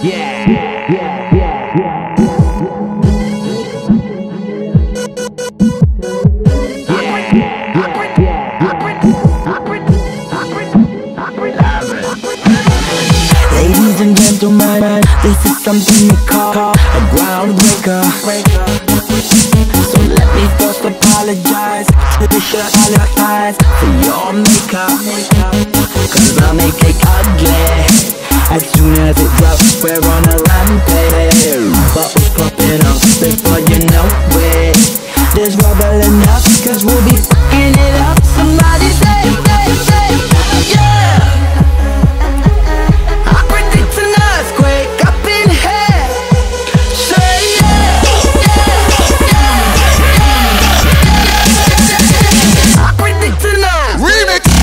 Ladies and gentlemen, this is something we call a groundbreaker. So let me first apologize to the eyes for your makeup, 'cause I make it ugly as soon as it drops. We're on a rampage, bottles popping up before you know it. There's rubble enough, 'cause we'll be f***ing it up. Somebody say, yeah, I predict an earthquake up in here. Say yeah, I predict an earthquake.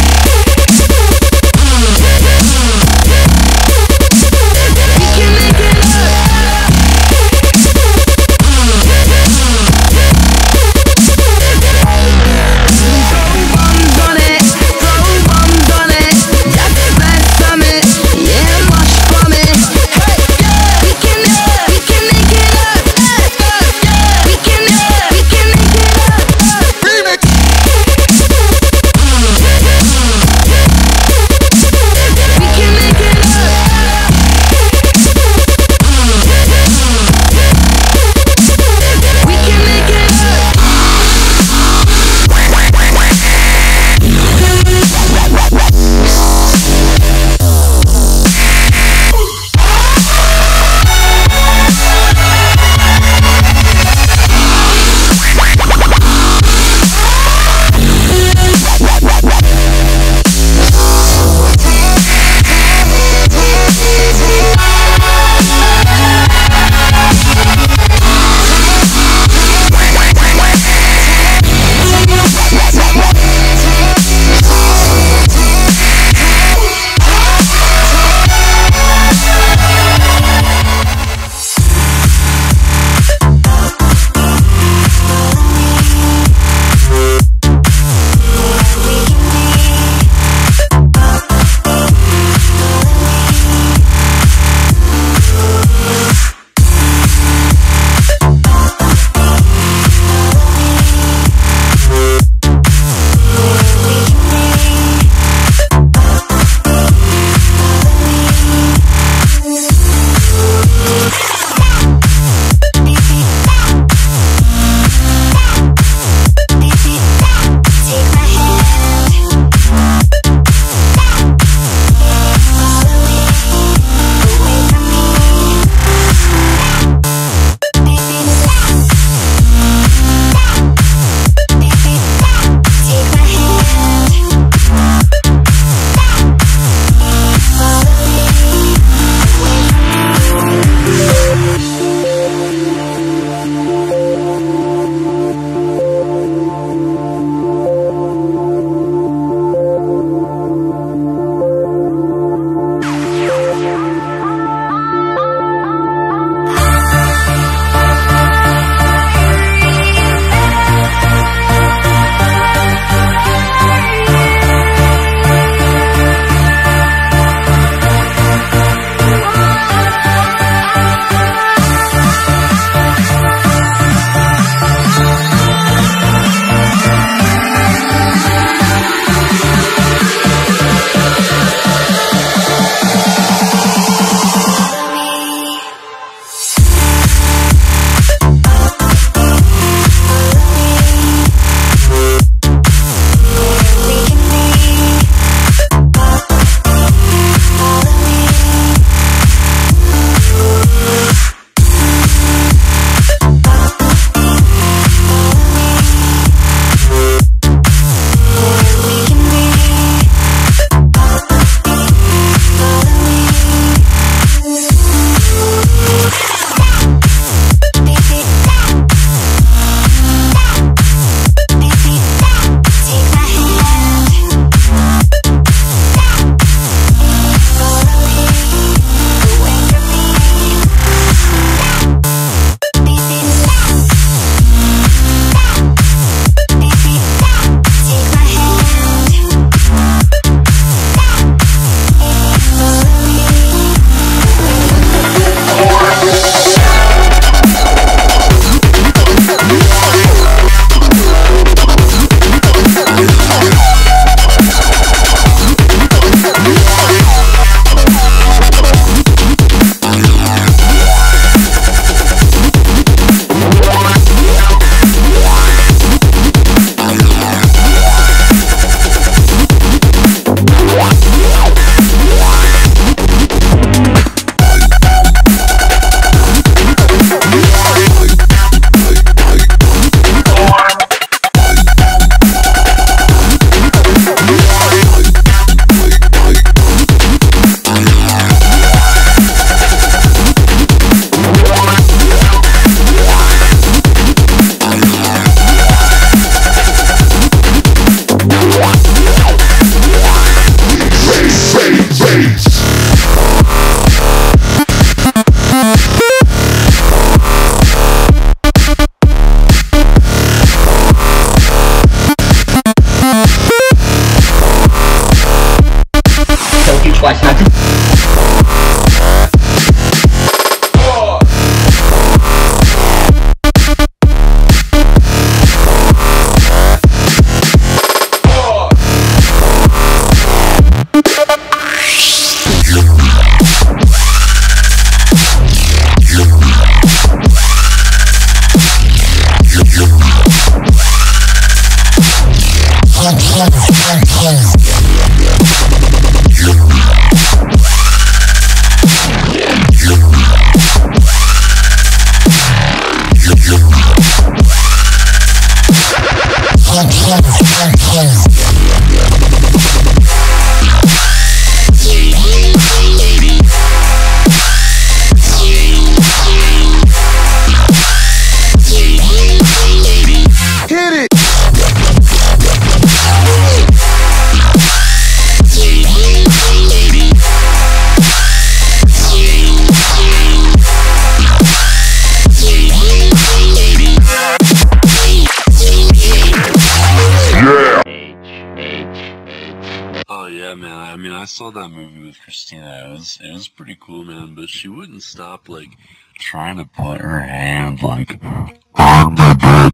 saw that movie with Christina. It was pretty cool, man, but she wouldn't stop, like, trying to put her hand, like, on the bed.